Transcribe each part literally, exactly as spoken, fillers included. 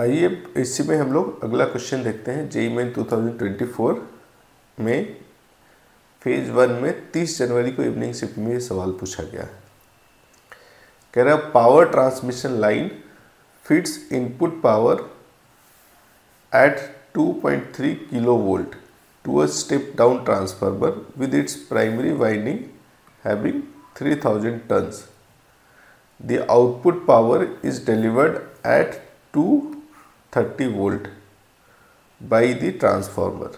आइए इसी में हम लोग अगला क्वेश्चन देखते हैं। जेईई मेन दो हज़ार चौबीस में फेज वन में तीस जनवरी को इवनिंग शिफ्ट में ये सवाल पूछा गया है। कह रहा है power transmission line feeds input power at two point three kilo volt to a step down transformer with its primary winding having three thousand turns. The output power is delivered at two thirty volt by the transformer.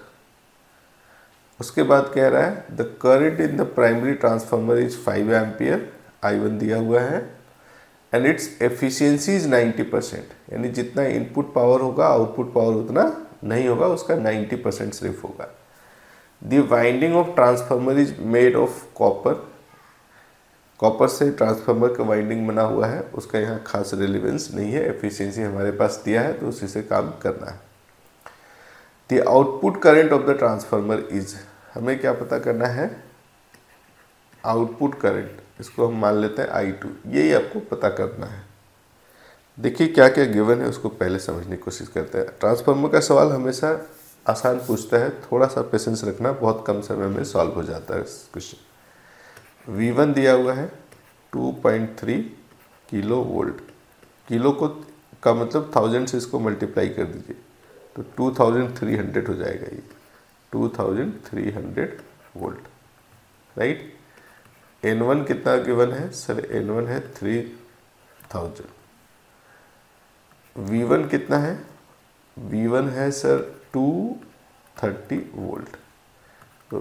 उसके बाद कह रहा है the current in the primary transformer is five ampere, I one दिया हुआ है, and its efficiency is ninety percent, यानी जितना इनपुट पावर होगा आउटपुट पावर उतना नहीं होगा, उसका नाइन्टी परसेंट सिर्फ होगा। The winding of transformer is made of copper, copper से ट्रांसफार्मर का वाइंडिंग बना हुआ है, उसका यहाँ खास रिलेवेंस नहीं है, एफिशिएंसी हमारे पास दिया है तो उसी से काम करना है। The output current of the transformer is, हमें क्या पता करना है आउटपुट करंट, इसको हम मान लेते हैं आई टू, यही आपको पता करना है। देखिए क्या क्या गिवन है उसको पहले समझने की कोशिश करते हैं। ट्रांसफार्मर का सवाल हमेशा आसान पूछता है, थोड़ा सा पेशेंस रखना, बहुत कम समय में सॉल्व हो जाता है क्वेश्चन। वी वन दिया हुआ है two point three kilo volt, kilo को का मतलब थाउजेंड से इसको मल्टीप्लाई कर दीजिए तो टू थाउजेंड थ्री हंड्रेड हो जाएगा, ये two thousand three hundred volt, right. N one कितना गिवन है सर, एन वन है थ्री थाउजेंड। वी वन कितना है, वी वन है सर टू थर्टी वोल्ट, तो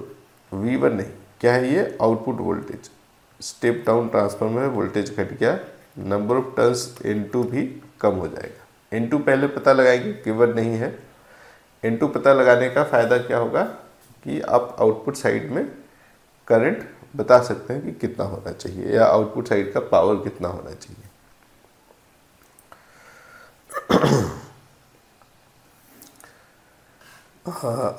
वी वन नहीं, क्या है ये output voltage, step down transformer है, वोल्टेज घट गया, number of turns N two भी कम हो जाएगा। एन टू पहले पता लगाएंगे, गिवन नहीं है। एन टू पता लगाने का फ़ायदा क्या होगा कि आप आउटपुट साइड में करंट बता सकते हैं कि कितना होना चाहिए या आउटपुट साइड का पावर कितना होना चाहिए।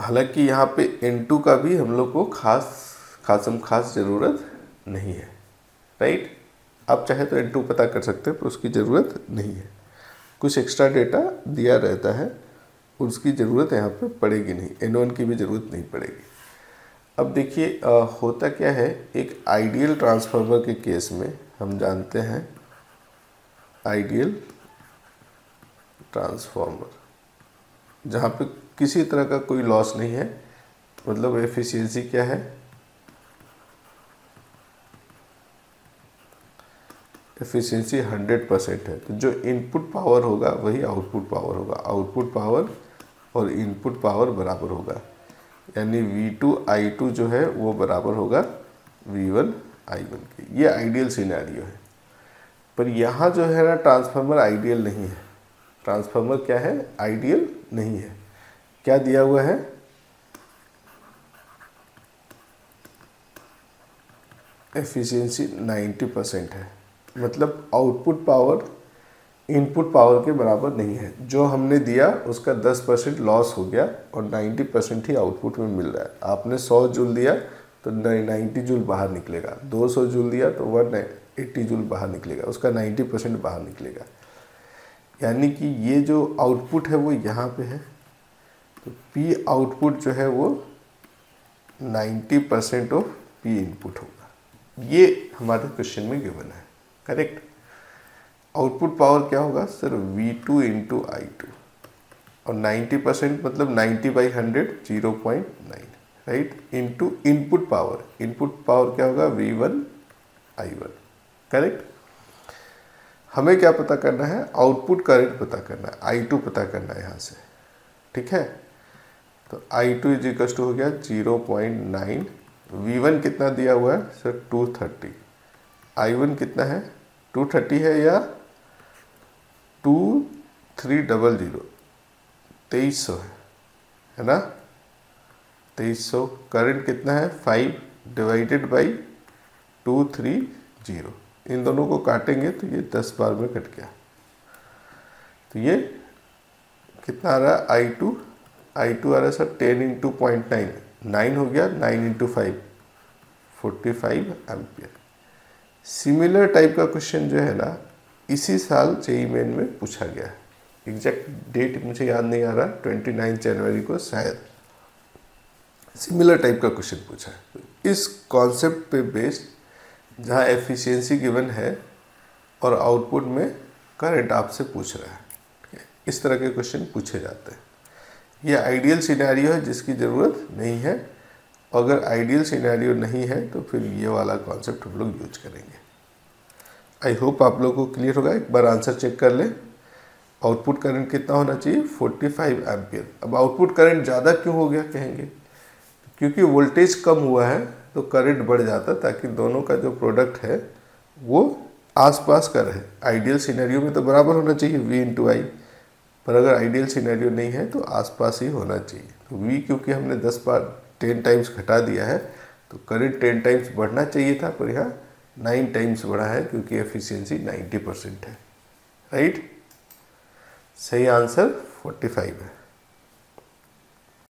हालांकि यहाँ पे एन टू का भी हम लोग को खास खासम खास ज़रूरत नहीं है, राइट। आप चाहे तो एन टू पता कर सकते हैं पर उसकी ज़रूरत नहीं है, कुछ एक्स्ट्रा डेटा दिया रहता है उसकी ज़रूरत यहाँ पे पड़ेगी नहीं, एन वन की भी ज़रूरत नहीं पड़ेगी। अब देखिए होता क्या है, एक आइडियल ट्रांसफार्मर के केस में हम जानते हैं आइडियल ट्रांसफार्मर जहाँ पे किसी तरह का कोई लॉस नहीं है, मतलब एफिशिएंसी क्या है, एफिशिएंसी हंड्रेड परसेंट है, तो जो इनपुट पावर होगा वही आउटपुट पावर होगा, आउटपुट पावर और इनपुट पावर बराबर होगा, यानी वी टू आई टू जो है वो बराबर होगा वी वन आई वन के। ये आइडियल सिनेरियो है, पर यहाँ जो है ना ट्रांसफार्मर आइडियल नहीं है, ट्रांसफार्मर क्या है आइडियल नहीं है। क्या दिया हुआ है, एफिशिएंसी नाइन्टी परसेंट है, मतलब आउटपुट पावर इनपुट पावर के बराबर नहीं है, जो हमने दिया उसका दस परसेंट लॉस हो गया और नब्बे परसेंट ही आउटपुट में मिल रहा है। आपने सौ जूल दिया तो नब्बे जूल बाहर निकलेगा, दो सौ जूल दिया तो एक सौ अस्सी जूल बाहर निकलेगा, उसका नब्बे परसेंट बाहर निकलेगा, यानी कि ये जो आउटपुट है वो यहाँ पे है, तो पी आउटपुट जो है वो नब्बे परसेंट ऑफ पी इनपुट होगा। ये हमारे क्वेश्चन में गिवन है, करेक्ट। आउटपुट पावर क्या होगा sir, V two into I two, और नब्बे परसेंट मतलब ninety by hundred, zero point nine, right, into input power, input power क्या होगा V one I one, correct. हमें क्या पता करना है, आउटपुट करंट पता करना है, आई टू पता करना है यहाँ से, ठीक है। तो I two is equal to हो गया zero point nine, V one कितना दिया हुआ है sir two thirty, I one कितना है टू थर्टी है या टू थ्री डबल ज़ीरो, तेईस सौ है, है ना तेईस सौ। करंट कितना है five divided by two three zero, इन दोनों को काटेंगे तो ये दस बार में कट गया, तो ये कितना आ रहा है आई टू, आई टू आ रहा है sir ten into point nine, nine हो गया, nine into five, forty five ampere. Similar type का क्वेश्चन जो है ना इसी साल जेईई मेन में पूछा गया है, एग्जैक्ट डेट मुझे याद नहीं आ रहा, ट्वेंटी नाइन्थ जनवरी को शायद सिमिलर टाइप का क्वेश्चन पूछा है। तो इस कॉन्सेप्ट पे बेस्ड जहाँ एफिशिएंसी गिवन है और आउटपुट में करंट आपसे पूछ रहा है, इस तरह के क्वेश्चन पूछे जाते हैं। यह आइडियल सिनेरियो है जिसकी ज़रूरत नहीं है। अगर आइडियल सिनेरियो नहीं है तो फिर ये वाला कॉन्सेप्ट हम लोग यूज करेंगे। आई होप आप लोगों को क्लियर होगा। एक बार आंसर चेक कर लें। आउटपुट करंट कितना होना चाहिए? पैंतालीस एम्पियर। अब आउटपुट करंट ज़्यादा क्यों हो गया कहेंगे, क्योंकि वोल्टेज कम हुआ है तो करंट बढ़ जाता, ताकि दोनों का जो प्रोडक्ट है वो आसपास का रहे। आइडियल सिनेरियो में तो बराबर होना चाहिए V इंटू आई, पर अगर आइडियल सिनेरियो नहीं है तो आसपास ही होना चाहिए। तो V क्योंकि हमने दस बार टेन टाइम्स घटा दिया है तो करंट टेन टाइम्स बढ़ना चाहिए था, पर यहाँ नाइन टाइम्स बढ़ा है क्योंकि एफिशिएंसी नाइन्टी परसेंट है। राइट, सही आंसर फोर्टी फाइव है।